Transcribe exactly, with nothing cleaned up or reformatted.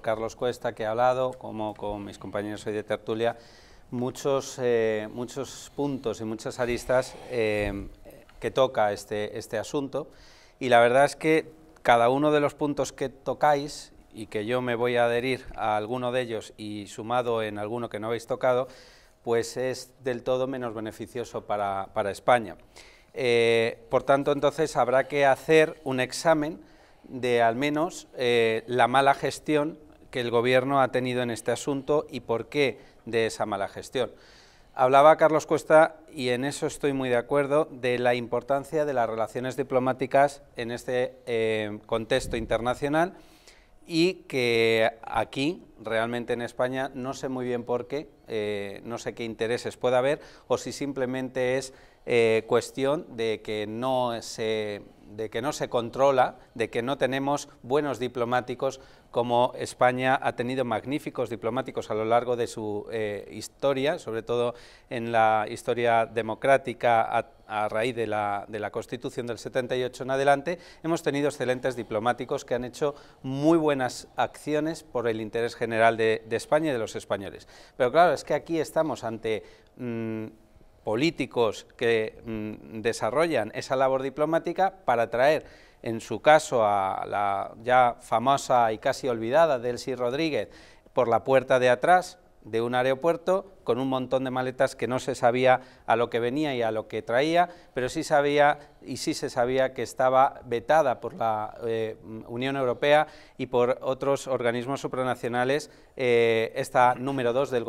Carlos Cuesta, que ha hablado, como con mis compañeros hoy de tertulia, muchos, eh, muchos puntos y muchas aristas eh, que toca este, este asunto, y la verdad es que cada uno de los puntos que tocáis, y que yo me voy a adherir a alguno de ellos y sumado en alguno que no habéis tocado, pues es del todo menos beneficioso para, para España. Eh, por tanto, entonces habrá que hacer un examen de al menos eh, la mala gestión que el Gobierno ha tenido en este asunto y por qué de esa mala gestión. Hablaba Carlos Cuesta, y en eso estoy muy de acuerdo, de la importancia de las relaciones diplomáticas en este eh, contexto internacional, y que aquí, realmente en España, no sé muy bien por qué, eh, no sé qué intereses puede haber, o si simplemente es eh, cuestión de que no se... de que no se controla, de que no tenemos buenos diplomáticos, como España ha tenido magníficos diplomáticos a lo largo de su eh, historia, sobre todo en la historia democrática a, a raíz de la, de la Constitución del setenta y ocho en adelante. Hemos tenido excelentes diplomáticos que han hecho muy buenas acciones por el interés general de, de España y de los españoles. Pero claro, es que aquí estamos ante... Mmm, políticos que mm, desarrollan esa labor diplomática para traer, en su caso, a la ya famosa y casi olvidada Delcy Rodríguez por la puerta de atrás de un aeropuerto, con un montón de maletas que no se sabía a lo que venía y a lo que traía, pero sí sabía y sí se sabía que estaba vetada por la eh, Unión Europea y por otros organismos supranacionales eh, esta número dos del gobierno.